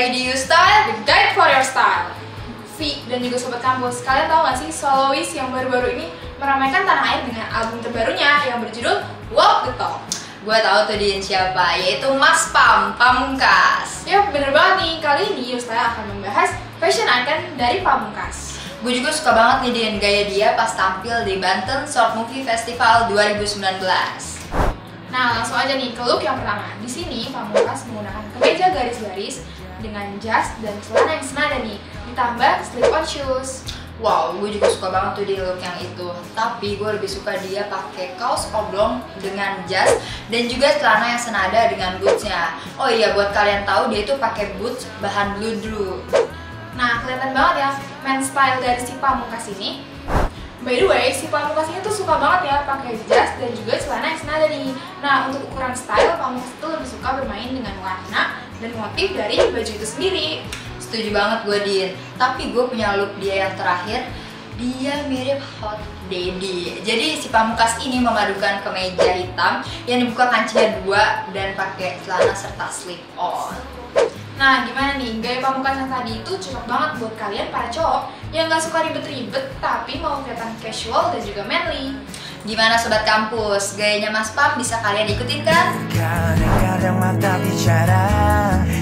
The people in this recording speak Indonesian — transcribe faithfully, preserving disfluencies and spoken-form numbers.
lagi di You Style, the guide for your style. V dan juga sobat kampus, kalian tahu nggak sih soloist yang baru-baru ini meramaikan tanah air dengan album terbarunya yang berjudul Walk the Talk. Gue tahu tuh Din siapa, yaitu Mas Pam, Pamungkas. Ya bener banget nih, kali ini You Style akan membahas fashion icon dari Pamungkas. Gue juga suka banget nih Din gaya dia pas tampil di Banten Short Movie Festival dua ribu sembilan belas. Nah langsung aja nih ke look yang pertama. Di sini Pamungkas menggunakan kemeja garis-garis dengan jas dan celana yang senada nih, ditambah slip-on shoes. Wow, gue juga suka banget tuh di look yang itu. Tapi gue lebih suka dia pakai kaos oblong dengan jas dan juga celana yang senada dengan bootsnya. Oh iya, buat kalian tahu dia itu pakai boots bahan bludru. Nah kelihatan banget ya man style dari si Pamungkas ini. By the way, si Pamungkas ini tuh suka banget ya pakai jas dan juga celana yang senada nih. Nah untuk ukuran style, Pamungkas itu lebih suka bermain dengan warna dan motif dari baju itu sendiri. Setuju banget gue Din, tapi gue punya look dia yang terakhir, dia mirip Hot Daddy. Jadi si Pamungkas ini memadukan kemeja hitam yang dibuka kancingnya dua dan pakai celana serta slip on. Nah gimana nih, gaya Pamungkas yang tadi itu cocok banget buat kalian para cowok yang gak suka ribet-ribet tapi mau kelihatan casual dan juga manly. Gimana sobat kampus, gayanya Mas Pam bisa kalian ikutin kan? Kadang-kadang mata bicara